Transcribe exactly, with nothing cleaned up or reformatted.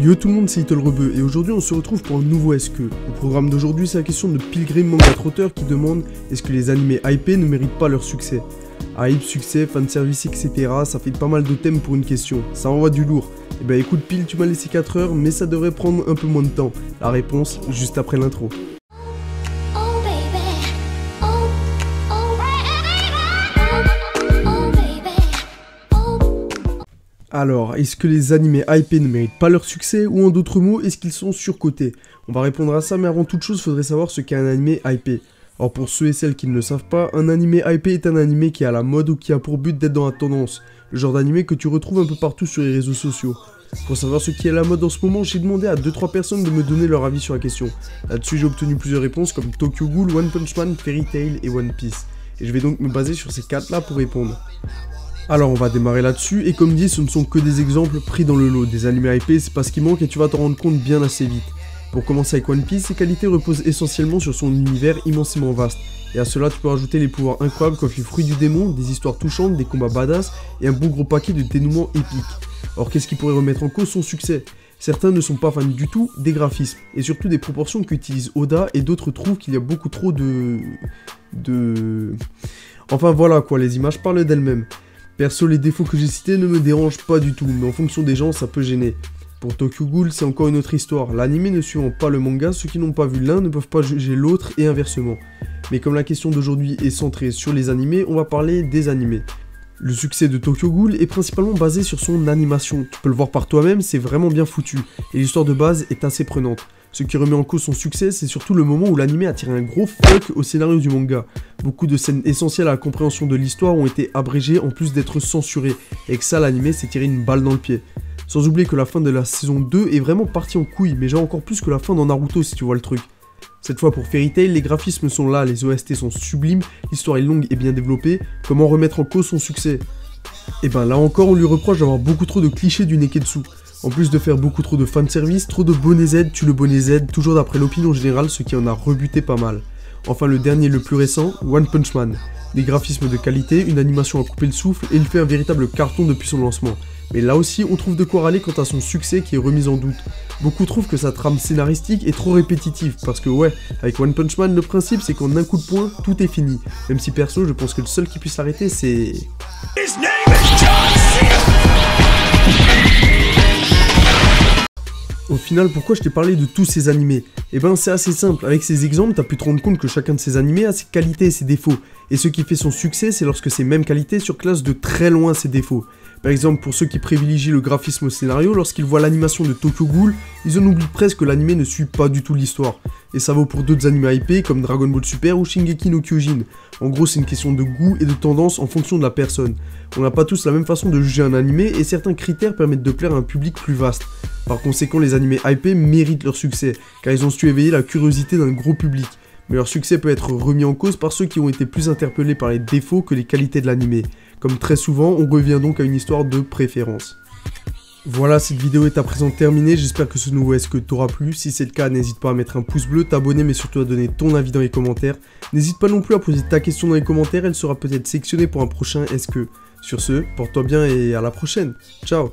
Yo tout le monde, c'est LitteulRebeu et aujourd'hui on se retrouve pour un nouveau S-Que. Au programme d'aujourd'hui, c'est la question de Pilgrim Mangatrotter qui demande est-ce que les animés hypés ne méritent pas leur succès. Hype, succès, fanservice, et cetera. Ça fait pas mal de thèmes pour une question, ça envoie du lourd. Et bah écoute Pile, tu m'as laissé quatre heures mais ça devrait prendre un peu moins de temps. La réponse juste après l'intro. Alors, est-ce que les animés hypés ne méritent pas leur succès, ou en d'autres mots, est-ce qu'ils sont surcotés? On va répondre à ça, mais avant toute chose, faudrait savoir ce qu'est un animé hypé. Or, pour ceux et celles qui ne le savent pas, un animé hypé est un animé qui est à la mode ou qui a pour but d'être dans la tendance, le genre d'animé que tu retrouves un peu partout sur les réseaux sociaux. Pour savoir ce qui est à la mode en ce moment, j'ai demandé à deux trois personnes de me donner leur avis sur la question. Là-dessus, j'ai obtenu plusieurs réponses comme Tokyo Ghoul, One Punch Man, Fairy Tail et One Piece. Et je vais donc me baser sur ces quatre-là pour répondre. Alors on va démarrer là-dessus, et comme dit, ce ne sont que des exemples pris dans le lot. Des animés hypés, c'est pas ce qui manque et tu vas t'en rendre compte bien assez vite. Pour commencer avec One Piece, ses qualités reposent essentiellement sur son univers immensément vaste, et à cela tu peux rajouter les pouvoirs incroyables comme les fruits du démon, des histoires touchantes, des combats badass, et un bon gros paquet de dénouements épiques. Or qu'est-ce qui pourrait remettre en cause son succès? Certains ne sont pas fans du tout des graphismes, et surtout des proportions qu'utilise Oda, et d'autres trouvent qu'il y a beaucoup trop de... de... Enfin voilà quoi, les images parlent d'elles-mêmes. Perso, les défauts que j'ai cités ne me dérangent pas du tout, mais en fonction des gens, ça peut gêner. Pour Tokyo Ghoul, c'est encore une autre histoire. L'anime ne suivant pas le manga, ceux qui n'ont pas vu l'un ne peuvent pas juger l'autre et inversement. Mais comme la question d'aujourd'hui est centrée sur les animés, on va parler des animés. Le succès de Tokyo Ghoul est principalement basé sur son animation. Tu peux le voir par toi-même, c'est vraiment bien foutu, et l'histoire de base est assez prenante. Ce qui remet en cause son succès, c'est surtout le moment où l'anime a tiré un gros fuck au scénario du manga. Beaucoup de scènes essentielles à la compréhension de l'histoire ont été abrégées en plus d'être censurées, et que ça l'anime s'est tiré une balle dans le pied. Sans oublier que la fin de la saison deux est vraiment partie en couille, mais genre encore plus que la fin dans Naruto si tu vois le truc. Cette fois pour Fairy Tail, les graphismes sont là, les O S T sont sublimes, l'histoire est longue et bien développée, comment remettre en cause son succès? Et ben là encore on lui reproche d'avoir beaucoup trop de clichés du Neketsu. En plus de faire beaucoup trop de fanservice, trop de bonnet Z tue le bonnet Z, toujours d'après l'opinion générale, ce qui en a rebuté pas mal. Enfin le dernier le plus récent, One Punch Man. Des graphismes de qualité, une animation à couper le souffle, et il fait un véritable carton depuis son lancement. Mais là aussi, on trouve de quoi râler quant à son succès qui est remis en doute. Beaucoup trouvent que sa trame scénaristique est trop répétitive, parce que ouais, avec One Punch Man, le principe c'est qu'en un coup de poing, tout est fini. Même si perso, je pense que le seul qui puisse l'arrêter c'est... Au final, pourquoi je t'ai parlé de tous ces animés? Eh ben c'est assez simple, avec ces exemples, t'as pu te rendre compte que chacun de ces animés a ses qualités et ses défauts. Et ce qui fait son succès, c'est lorsque ces mêmes qualités surclassent de très loin ses défauts. Par exemple, pour ceux qui privilégient le graphisme au scénario, lorsqu'ils voient l'animation de Tokyo Ghoul, ils en oublient presque que l'animé ne suit pas du tout l'histoire. Et ça vaut pour d'autres animés hypés comme Dragon Ball Super ou Shingeki no Kyojin. En gros, c'est une question de goût et de tendance en fonction de la personne. On n'a pas tous la même façon de juger un animé et certains critères permettent de plaire à un public plus vaste. Par conséquent, les animés hypés méritent leur succès, car ils ont su éveiller la curiosité d'un gros public. Mais leur succès peut être remis en cause par ceux qui ont été plus interpellés par les défauts que les qualités de l'animé. Comme très souvent, on revient donc à une histoire de préférence. Voilà, cette vidéo est à présent terminée, j'espère que ce nouveau S-Que t'aura plu. Si c'est le cas, n'hésite pas à mettre un pouce bleu, t'abonner, mais surtout à donner ton avis dans les commentaires. N'hésite pas non plus à poser ta question dans les commentaires, elle sera peut-être sectionnée pour un prochain S-Que. Sur ce, porte-toi bien et à la prochaine. Ciao!